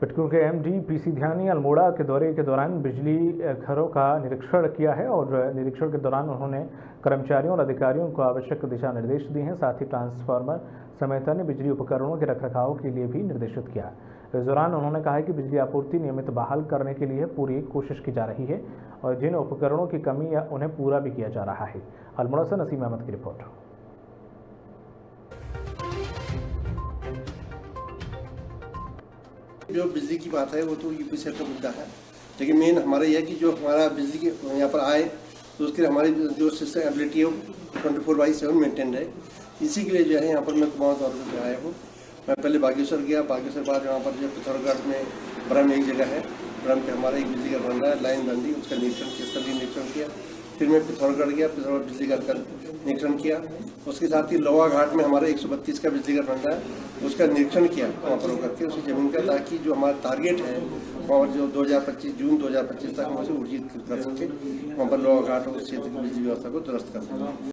पिटकुल के MD PC ध्यानी अल्मोड़ा के दौरे के दौरान बिजली घरों का निरीक्षण किया है और निरीक्षण के दौरान उन्होंने कर्मचारियों और अधिकारियों को आवश्यक दिशा निर्देश दिए हैं। साथ ही ट्रांसफार्मर समेत अन्य बिजली उपकरणों के रखरखाव के लिए भी निर्देशित किया। इस दौरान उन्होंने कहा कि बिजली आपूर्ति नियमित बहाल करने के लिए पूरी कोशिश की जा रही है और जिन उपकरणों की कमी है उन्हें पूरा भी किया जा रहा है। अल्मोड़ा से नसीम अहमद की रिपोर्ट। जो बिजली की बात है वो तो यूपी सेक्टर का मुद्दा है, लेकिन मेन हमारा यह है कि जो हमारा बिजली के यहाँ पर आए तो उसके लिए हमारी जो सिस्टम एबिलिटी है 24/7 मेंटेन रहे। इसी के लिए जो है यहाँ पर मैं कुमाऊँ तौर पर आया हूँ। मैं पहले बागेश्वर गया, बागेश्वर बाद यहाँ पर जो पिथौरागढ़ में ब्रह्म एक जगह है, ब्रह्म पर हमारा एक बिजली का बन रहा है, लाइन बन रही, उसका निरीक्षण किया। फिर मैं पिथौरागढ़ गया, पिथौरागढ़ बिजली घर का निरीक्षण किया। उसके साथ ही लौवा घाट में हमारा 132 का बिजली घर बन रहा है, उसका निरीक्षण किया वहाँ पर होकर के उस जमीन का, ताकि जो हमारा टारगेट है और जो 2025 जून 2025 तक हम उसे ऊर्जित कर सकें। वहाँ पर लौवा घाट और उस क्षेत्र की बिजली व्यवस्था को दुरुस्त कर सकें।